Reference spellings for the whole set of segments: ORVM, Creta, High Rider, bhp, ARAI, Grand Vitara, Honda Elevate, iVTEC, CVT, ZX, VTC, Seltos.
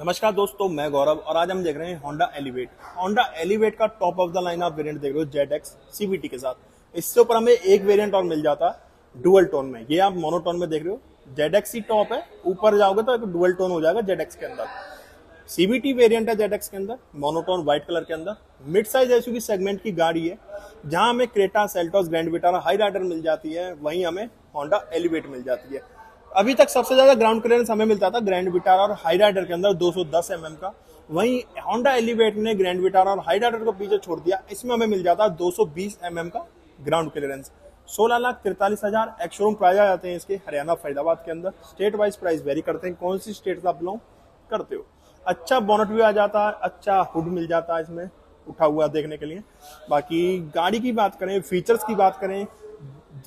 नमस्कार दोस्तों, मैं गौरव और आज हम देख रहे हैं होंडा एलिवेट। होंडा एलिवेट का टॉप ऑफ द लाइन आप वेरिएंट देख रहे हो ZX CVT के साथ। इससे ऊपर हमें एक वेरिएंट और मिल जाता डुअल टोन में, ये आप मोनोटोन में देख रहे हो। ZX ही टॉप है, ऊपर जाओगे तो एक डुअल टोन हो जाएगा ZX के अंदर। CVT वेरिएंट है ZX के अंदर, मोनोटोन व्हाइट कलर के अंदर। मिड साइज एसयूवी सेगमेंट की गाड़ी है। जहां हमें Creta, Seltos, Grand Vitara, Hyryder मिल जाती है, वहीं हमें होंडा एलिवेट मिल जाती है। अभी तक सबसे ज्यादा ग्राउंड क्लियरेंस हमें मिलता था ग्रैंड विटारा और हाई राइडर के अंदर 210 mm का। वहीं होंडा एलिवेट ने ग्रैंड विटारा और हाई राइडर को पीछे छोड़ दिया, इसमें हमें मिल जाता 220 mm का ग्राउंड क्लियरेंस। 16,43,000 एक्स-शोरूम प्राइस आ जाते हैं इसके हरियाणा फरीदाबाद के अंदर। स्टेट वाइज प्राइस वेरी करते हैं, कौन सी स्टेट से आप लोग करते हो। अच्छा बोनट भी आ जाता है, अच्छा हुड मिल जाता है इसमें उठा हुआ देखने के लिए। बाकी गाड़ी की बात करें, फीचर्स की बात करें,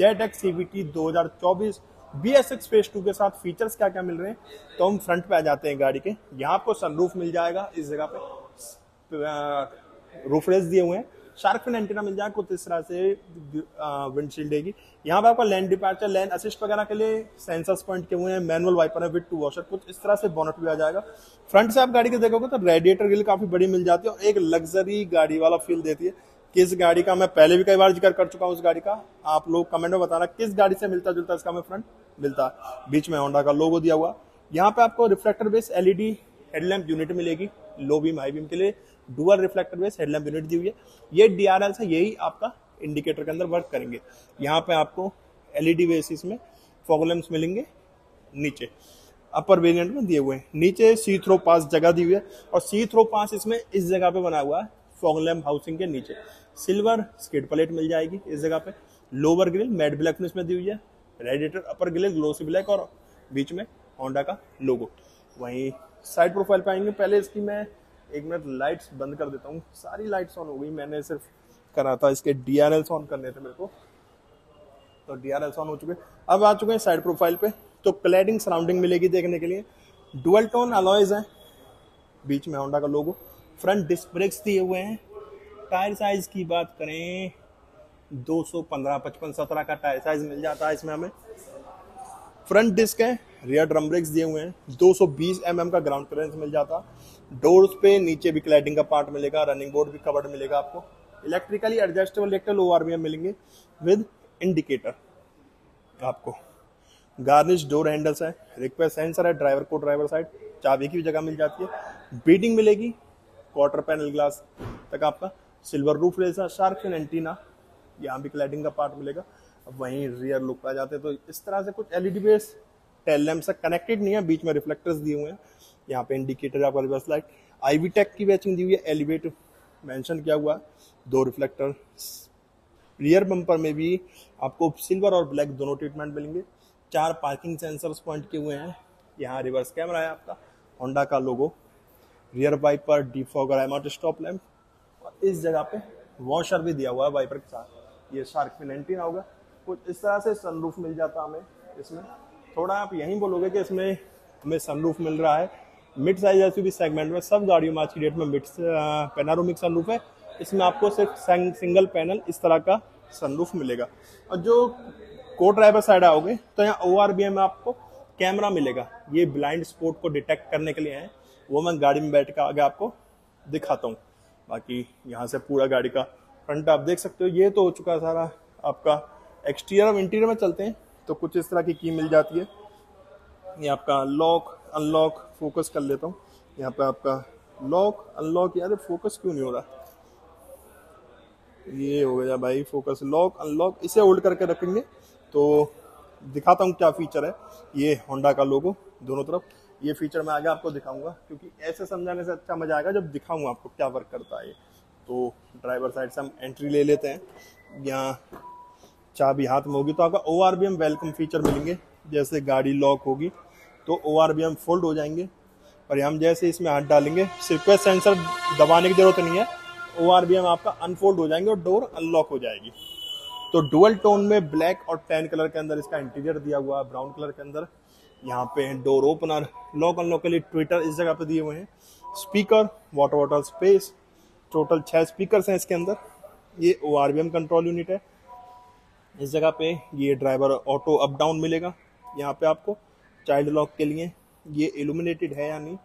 ZX CVT 2024 BSX फेज 2 के साथ फीचर्स क्या क्या मिल रहे हैं, तो हम फ्रंट पे आ जाते हैं गाड़ी के। यहाँ आपको सनरूफ मिल जाएगा, इस जगह पे रूफ रेस दिए हुए हैं, शार्क फिन एंटीना मिल जाएगा, कुछ इस तरह से विंडशील्ड है। यहाँ पे आपका लैंड डिपार्चर, लैंड असिस्ट वगैरह के लिए सेंसर्स पॉइंट के हुए हैं, मैनुअल वाइपर है विद 2 वॉशर, कुछ इस तरह से बोनट भी आ जाएगा। फ्रंट से आप गाड़ी के देखोगे तो रेडिएटर ग्रिल काफी बड़ी मिल जाती है और एक लग्जरी गाड़ी वाला फील देती है। किस गाड़ी का मैं पहले भी कई बार जिक्र कर चुका हूँ, उस गाड़ी का आप लोग कमेंट में बताना किस गाड़ी से मिलता जुलता इसका हमें फ्रंट मिलता है। बीच में होंडा का लोगो दिया हुआ। यहाँ पे आपको reflector base LED headlamp unit मिलेगी, लो बीम हाई बीम के लिए dual reflector base headlamp unit दी हुई है। ये DRL से यही आपका इंडिकेटर के अंदर वर्क करेंगे। यहाँ पे आपको LED बेसिस में फॉग लैंप्स मिलेंगे नीचे अपर वेरिएंट में दिए हुए हैं। नीचे सी थ्रो पास जगह दी हुई है और सी थ्रो पास इसमें इस जगह पे बना हुआ है। फॉग लैम्प हाउसिंग के नीचे सिल्वर स्किड प्लेट मिल जाएगी इस जगह पे। Lower grille matte black finish में दी हुई है, radiator upper grille glossy black और बीच में होंडा का लोगो। वहीं साइड प्रोफाइल पे आएंगे, पहले इसकी मैं 1 मिनट लाइट्स बंद कर देता हूँ। सारी लाइट्स ऑन हो गई, मैंने सिर्फ करा था इसके DRLs ऑन करने थे मेरे को, तो DRLs ऑन हो चुके। अब आ चुके हैं साइड प्रोफाइल पे, तो क्लैडिंग सराउंडिंग मिलेगी देखने के लिए। डुअल टोन अलॉयज हैं, बीच में होंडा का लोगो, फ्रंट डिस्क ब्रेक्स दिए हुए हैं। टायर साइज की बात करें 215/55/17 का टायर साइज मिल जाता है इसमें हमें। फ्रंट डिस्क है, रियर ड्रम ब्रेक्स दिए हुए हैं। 220 mm का ग्राउंड क्लियरेंस मिल जाता। डोर्स पे नीचे भी क्लैडिंग का पार्ट मिलेगा, रनिंग बोर्ड भी कवर्ड मिलेगा आपको। इलेक्ट्रिकली एडजस्टेबल इलेक्ट्रिकल ORVM मिलेंगे विद इंडिकेटर आपको। गार्निश डोर हैंडल्स है, रिक्वेस्ट सेंसर है, ड्राइवर को ड्राइवर साइड चाबी की भी जगह मिल जाती है। बीटिंग मिलेगी, क्वार्टर पैनल ग्लास तक आपका, सिल्वर रूफ रेसा, शार्क फिन एंटीना, यहाँ भी क्लैडिंग का पार्ट मिलेगा। वहीं रियर लुक आ जाते हैं तो इस तरह से कुछ LED बेस टेल लैम्प से कनेक्टेड नहीं है, बीच में रिफ्लेक्टर्स दिए हुए हैं। यहाँ पे इंडिकेटर आपका रिवर्स लाइट, iVTEC की बैचिंग दी हुई है, एलिवेट मेंशन किया हुआ है। 2 रिफ्लेक्टर रियर बम्पर में भी आपको सिल्वर और ब्लैक दोनों ट्रीटमेंट मिलेंगे। 4 पार्किंग सेंसर्स पॉइंट किए हुए हैं। यहाँ रिवर्स कैमरा है आपका, होंडा का logo, rear wiper, defogger, MR stop lamp और इस जगह पे वॉशर भी दिया हुआ है वाइपर के साथ। ये शार्क फिन एंटीना होगा। कुछ इस तरह से सनरूफ मिल जाता हमें इसमें। थोड़ा आप यहीं बोलोगे कि इसमें हमें सनरूफ मिल रहा है। मिड साइज एसयूवी सेगमेंट में सब गाड़ियों में आज की डेट में मिड पैनारोमिक सनरूफ है, इसमें आपको सिर्फ सिंगल पैनल इस तरह का सनरूफ मिलेगा। और जो को ड्राइवर साइड आओगे तो यहाँ ORVM में आपको कैमरा मिलेगा, ये ब्लाइंड स्पॉट को डिटेक्ट करने के लिए है, वो मैं गाड़ी में बैठ कर आगे आपको दिखाता हूँ। बाकी यहाँ से पूरा गाड़ी का फ्रंट आप देख सकते हो। ये तो हो चुका सारा आपका एक्सटीरियर। और इंटीरियर में चलते हैं तो कुछ इस तरह की मिल जाती है। ये आपका लॉक अनलॉक, फोकस कर लेता हूँ यहाँ पे आपका लॉक अनलॉक। यार फोकस क्यों नहीं हो रहा, ये हो गया भाई फोकस। लॉक अनलॉक इसे होल्ड करके रखेंगे तो दिखाता हूँ क्या फीचर है। ये होंडा का लोगो दोनों तरफ, ये फीचर मैं आगे आपको दिखाऊंगा क्योंकि ऐसे समझाने से अच्छा मजा आएगा जब दिखाऊंगा आपको क्या वर्क करता है। तो ड्राइवर साइड से हम एंट्री ले लेते हैं। यहाँ चाबी हाथ में होगी तो आपका ORVM वेलकम फीचर मिलेंगे। जैसे गाड़ी लॉक होगी तो ORVM फोल्ड हो जाएंगे और हम जैसे इसमें हाथ डालेंगे, रिक्वेस्ट सेंसर दबाने की जरूरत नहीं है, ORVM आपका अनफोल्ड हो जाएंगे और डोर अनलॉक हो जाएगी। तो डुअल टोन में ब्लैक और टैन कलर के अंदर इसका इंटीरियर दिया हुआ है, ब्राउन कलर के अंदर। यहाँ पे डोर ओपनर, लॉक अनलॉक के लिए ट्विटर इस जगह पर दिए हुए हैं। Speaker, water bottle space, total 6 speaker हैं इसके अंदर। ये ORVM कंट्रोल यूनिट है इस जगह पे। ये ड्राइवर ऑटो अप डाउन मिलेगा यहाँ पे आपको। चाइल्ड लॉक के लिए ये इल्यूमिनेटेड है यानी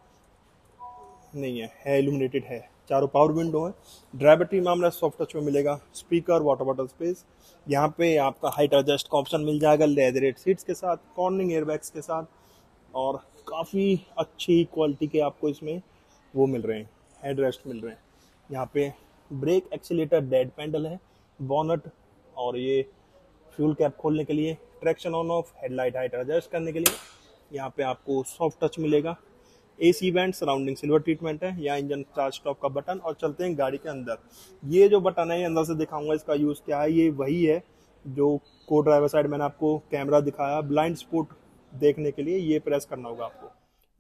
नहीं है, है इल्यूमिनेटेड है, चारों पावर विंडो है। ड्राई बैटरी मामला सॉफ्ट टच में मिलेगा, स्पीकर, वाटर बॉटल स्पेस, यहाँ पे आपका हाइट एडजस्ट का ऑप्शन मिल जाएगा लेदरेट सीट्स के साथ, कॉर्निंग एयरबैग्स के साथ, और काफ़ी अच्छी क्वालिटी के आपको इसमें वो मिल रहे हैं, हेड रेस्ट मिल रहे हैं। यहाँ पे ब्रेक एक्सीलेटर डेड पैडल है, बोनट और ये फ्यूल कैप खोलने के लिए, traction on off, headlight height adjust करने के लिए, यहाँ पे आपको सॉफ्ट टच मिलेगा। AC vent, surrounding silver treatment है, यहाँ इंजन स्टार्ट स्टॉप का बटन। और चलते हैं गाड़ी के अंदर, ये जो बटन है ये अंदर से दिखाऊंगा इसका यूज़ क्या है। ये वही है जो को ड्राइवर साइड मैंने आपको कैमरा दिखाया, ब्लाइंड स्पॉट देखने के लिए ये प्रेस करना होगा आपको।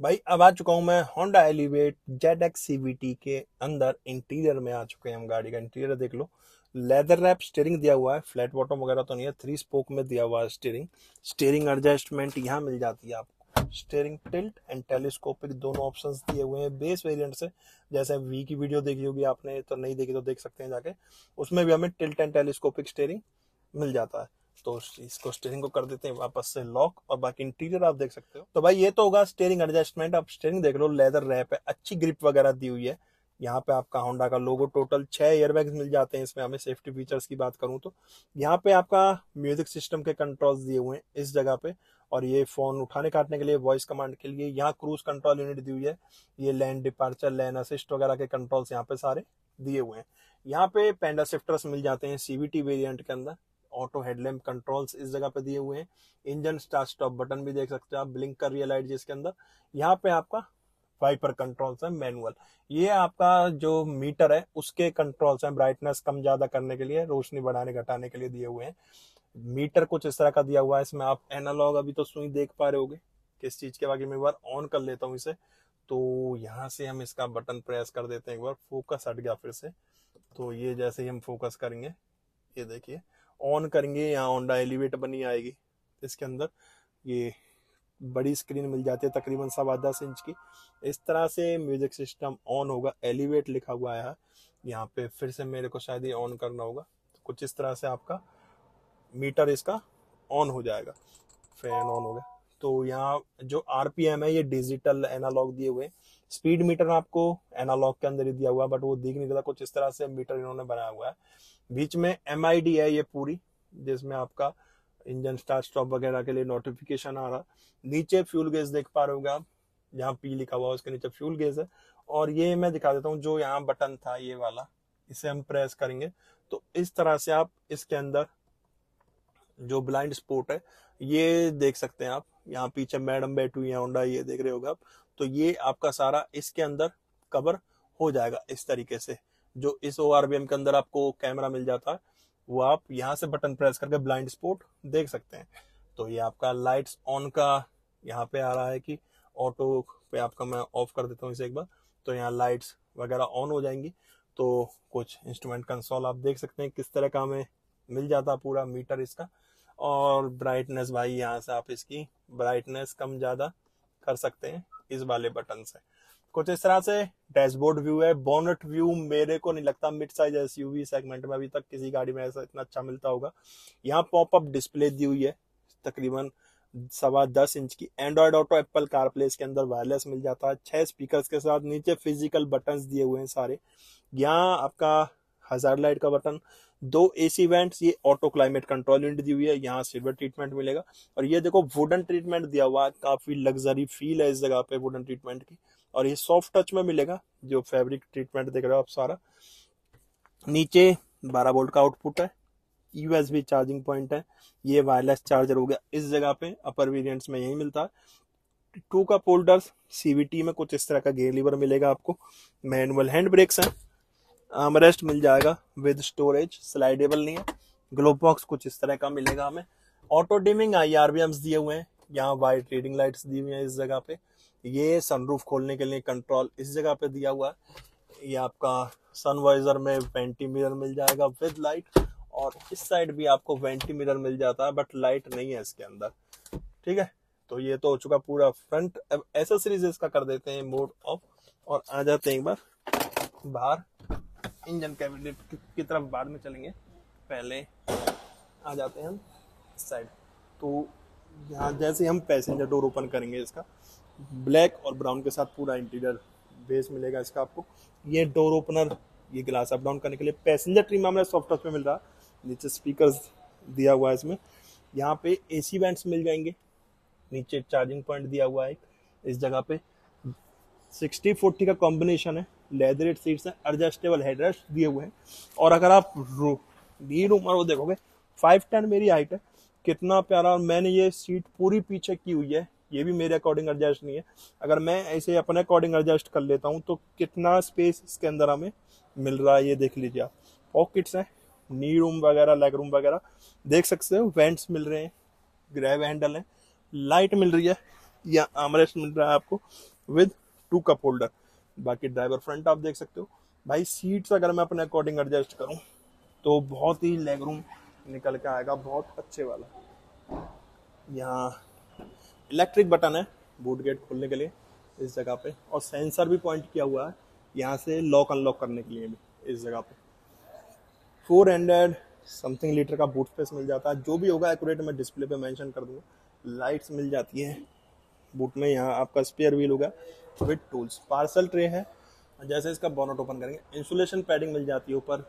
भाई अब आ चुका हूँ मैं होंडा एलिवेट ZX CVT के अंदर, इंटीरियर में आ चुके हैं हम। गाड़ी का इंटीरियर देख लो, लेदर रैप स्टीयरिंग दिया हुआ है, फ्लैट बॉटम वगैरह तो नहीं है, 3 स्पोक में दिया हुआ है स्टीयरिंग। स्टीयरिंग एडजस्टमेंट यहाँ मिल जाती है आपको, स्टीयरिंग टिल्ट एंड टेलीस्कोपिक दोनों ऑप्शंस दिए हुए हैं बेस वेरिएंट से। जैसे वी की वीडियो देखी होगी आपने, तो नहीं देखी तो देख सकते हैं जाके, उसमें भी हमें टिल्ट एंड टेलीस्कोपिक स्टीयरिंग मिल जाता है। तो इसको स्टीयरिंग को कर देते हैं वापस से लॉक, और बाकी इंटीरियर आप देख सकते हो। तो भाई ये तो होगा स्टीयरिंग एडजस्टमेंट, आप स्टीयरिंग देख लो, लेदर रैप है, अच्छी ग्रिप वगैरह दी हुई है। यहाँ पे आपका होंडा का लोगो, टोटल 6 एयरबैग्स मिल जाते हैं इसमें। हमें सेफ्टी फीचर्स की बात करूँ तो यहाँ पे आपका म्यूजिक सिस्टम के कंट्रोल्स दिए हुए हैं इस जगह पे, और ये फोन उठाने काटने के लिए, वॉइस कमांड के लिए, यहाँ क्रूज कंट्रोल यूनिट दी हुई है, ये लैंड डिपार्चर, लैंड असिस्ट वगैरह के कंट्रोल्स यहाँ पे सारे दिए हुए हैं। यहाँ पे पैंडा शिफ्टर्स मिल जाते हैं CVT वेरियंट के अंदर, ऑटो हेडलैम्प कंट्रोल्स इस जगह पे दिए हुए हैं, इंजन स्टार्ट स्टॉप बटन भी देख सकते हो आप, ब्लिंकर रियल लाइट जिसके अंदर। यहाँ पे आपका वाइपर कंट्रोल्स है मैनुअल, ये आपका जो मीटर है उसके कंट्रोल्स हैं, ब्राइटनेस कम ज्यादा करने के लिए, रोशनी बढ़ाने घटाने के लिए दिए हुए हैं। मीटर कुछ इस तरह का दिया हुआ है, इसमें आप एनालॉग अभी तो सुई देख पा रहे होगे किस चीज के, बाकी मैं एक बार ऑन कर लेता हूँ इसे, तो यहाँ से हम इसका बटन प्रेस कर देते हैं। एक बार फोकस हट गया फिर से, तो ये जैसे ही हम फोकस करेंगे, ये देखिए ऑन करेंगे, यहाँ होंडा एलिवेट बनी आएगी। इसके अंदर ये बड़ी स्क्रीन मिल जाती है तकरीबन 10.25 इंच की, इस तरह से म्यूजिक सिस्टम ऑन होगा, एलिवेट लिखा हुआ है यहाँ पे। फिर से मेरे को शायद ये ऑन करना होगा, तो कुछ इस तरह से आपका मीटर इसका ऑन हो जाएगा, फैन ऑन हो गया। तो यहाँ जो RPM है ये डिजिटल एनालॉग दिए हुए, स्पीड मीटर आपको एनालॉग के अंदर ही दिया हुआ बट वो दिख नहीं रहा, कुछ इस तरह से मीटर इन्होंने बनाया हुआ है। बीच में MID है ये पूरी, जिसमें आपका इंजन स्टार्ट स्टॉप वगैरह के लिए नोटिफिकेशन आ रहा। नीचे फ्यूल गेज देख पा रहे होगा आप, यहाँ P लिखा हुआ है उसके नीचे फ्यूल गेज है। और ये मैं दिखा देता हूँ, जो यहाँ बटन था ये वाला, इसे हम प्रेस करेंगे तो इस तरह से आप इसके अंदर जो ब्लाइंड स्पॉट है ये देख सकते हैं आप। यहाँ पीछे मैडम बैठी हुई है होंडा, ये देख रहे होगा आप, तो ये आपका सारा इसके अंदर कवर हो जाएगा इस तरीके से। जो इस ORVM के अंदर आपको कैमरा मिल जाता है वो आप यहाँ से बटन प्रेस करके ब्लाइंड स्पॉट देख सकते हैं। तो ये आपका लाइट्स ऑन का यहाँ पे आ रहा है कि ऑटो पे आपका, मैं ऑफ कर देता हूँ इसे एक बार, तो यहाँ लाइट्स वगैरह ऑन हो जाएंगी। तो कुछ इंस्ट्रूमेंट कंसोल आप देख सकते हैं किस तरह का हमें मिल जाता पूरा मीटर इसका। और ब्राइटनेस भाई यहाँ से आप इसकी ब्राइटनेस कम ज़्यादा कर सकते हैं इस वाले बटन से। कुछ इस तरह से डैशबोर्ड व्यू है। बोनट व्यू मेरे को नहीं लगता मिड साइज SUV सेगमेंट में अभी तक किसी गाड़ी में ऐसा इतना अच्छा मिलता होगा। यहाँ पॉपअप डिस्प्ले दी हुई है तकरीबन 10.25 इंच की। एंड्रॉयड ऑटो, एप्पल कारप्ले इसके अंदर वायरलेस मिल जाता है 6 स्पीकर्स के साथ। नीचे फिजिकल बटन्स दिए हुए हैं सारे। यहाँ आपका हजार्ड लाइट का बटन, 2 AC वेंट्स, ये ऑटो क्लाइमेट कंट्रोल यूनिट दी हुई है। यहाँ सिल्वर ट्रीटमेंट मिलेगा। और ये देखो वुडन ट्रीटमेंट दिया हुआ, काफी लग्जरी फील है इस जगह पे वुडन ट्रीटमेंट की। और ये सॉफ्ट टच में मिलेगा, जो फैब्रिक ट्रीटमेंट देख रहे हो आप सारा। नीचे 12 वोल्ट का आउटपुट है, USB चार्जिंग पॉइंट है, ये वायरलेस चार्जर हो गया इस जगह पे, अपर वेरियंट्स में यही मिलता है। 2 कप होल्डर्स, CVT में कुछ इस तरह का गियर लीवर मिलेगा आपको। मैनुअल हैंड ब्रेक्स है, आर्मरेस्ट मिल जाएगा विद स्टोरेज, स्लाइडेबल नहीं है। ग्लोव बॉक्स कुछ इस तरह का मिलेगा हमें। ऑटो डिमिंग IRVMs दिए हुए हैं। यहाँ वाइट रीडिंग लाइट्स दी हुई हैं इस जगह पे। ये सनरूफ खोलने के लिए कंट्रोल इस जगह पे दिया हुआ है। ये आपका सनवाइजर में वेंटी मिरर मिल जाएगा विद लाइट, और इस साइड भी आपको वेंटी मिरर मिल जाता है बट लाइट नहीं है इसके अंदर। ठीक है, तो ये तो हो चुका पूरा फ्रंट। अब एसेसरीज इसका कर देते हैं मोड ऑफ, और आ जाते हैं एक बार बाहर इंजन कैबिनेट की तरफ, बाद में चलेंगे, पहले आ जाते हैं हम इस साइड। तो यहाँ जैसे हम पैसेंजर डोर ओपन करेंगे इसका, ब्लैक और ब्राउन के साथ पूरा इंटीरियर बेस मिलेगा इसका आपको। ये डोर ओपनर, ये ग्लास अप डाउन करने के लिए। पैसेंजर ट्रिम हमारे सॉफ्ट टच में मिल रहा, नीचे स्पीकर्स दिया हुआ है इसमें। यहाँ पे एसी बैंड्स मिल जाएंगे, नीचे चार्जिंग पॉइंट दिया हुआ है इस जगह पे। 60-40 का कॉम्बिनेशन है, लेदरेट सीट्स हैं, एडजस्टेबल हेडरेस्ट दिए हुए हैं। और अगर आप डी रूमर वो देखोगे, 5'10" मेरी हाइट है, कितना प्यारा। और मैंने ये सीट पूरी पीछे की हुई है, ये भी मेरे अकॉर्डिंग एडजस्ट नहीं है। अगर मैं ऐसे अपने अकॉर्डिंग एडजस्ट कर लेता हूँ तो कितना स्पेस इसके अंदर हमें मिल रहा है, ये देख लीजिए आप। पॉकेट्स हैं, नी रूम वगैरह, लेग रूम वगैरह देख सकते हो। वेंट्स मिल रहे हैं, ग्रैब हैंडल है, लाइट मिल रही है, या आर्मरेस्ट मिल रहा है आपको विद 2 कप होल्डर। बाकी ड्राइवर फ्रंट आप देख सकते हो। भाई सीट्स अगर मैं अपने अकॉर्डिंग एडजस्ट करूँ तो बहुत ही लेग रूम निकल के आएगा, बहुत अच्छे वाला। यहाँ इलेक्ट्रिक बटन है बूट गेट खोलने के लिए इस जगह पे, और सेंसर भी पॉइंट किया हुआ है यहाँ से लॉक अनलॉक करने के लिए भी इस जगह पे। 400 something लीटर का बूट स्पेस मिल जाता है। जो भी होगा एक्यूरेट मैं डिस्प्ले पे मेंशन कर दूँगा। लाइट्स मिल जाती है बूट में। यहाँ आपका स्पेयर व्हील होगा विद टूल्स। पार्सल ट्रे है, जैसे इसका बोनट ओपन करेंगे इंसुलेशन पैडिंग मिल जाती है ऊपर।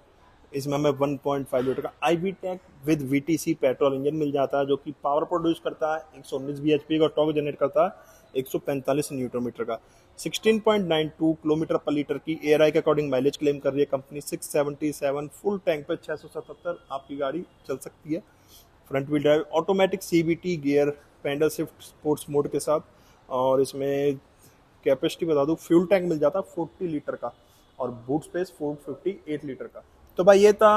इसमें हमें 1.5 लीटर का iVTEC with VTC petrol engine मिल जाता है, जो कि पावर प्रोड्यूस करता है 119 bhp का, टॉर्क जनरेट करता है 145 न्यूटन मीटर का। 16.92 किलोमीटर पर लीटर की ARAI के अकॉर्डिंग माइलेज क्लेम कर रही है कंपनी। 677 फुल टैंक पे 677 आपकी गाड़ी चल सकती है। Front wheel drive, automatic CVT gear, paddle shift sports mode के साथ। और इसमें कैपेसिटी बता दूँ, फ्यूल टैंक मिल जाता है 40 लीटर का, और बूट स्पेस 458 लीटर का। तो भाई ये था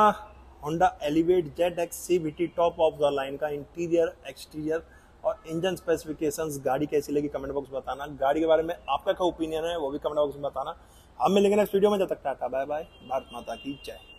Honda Elevate ZX CVT top of the line का इंटीरियर, एक्सटीरियर और इंजन स्पेसिफिकेशंस। गाड़ी कैसी लगी कमेंट बॉक्स में बताना। गाड़ी के बारे में आपका क्या ओपिनियन है वो भी कमेंट बॉक्स में बताना। हम मिलेंगे नेक्स्ट वीडियो में, जब तक टाटा बाय बाय, भारत माता की जय।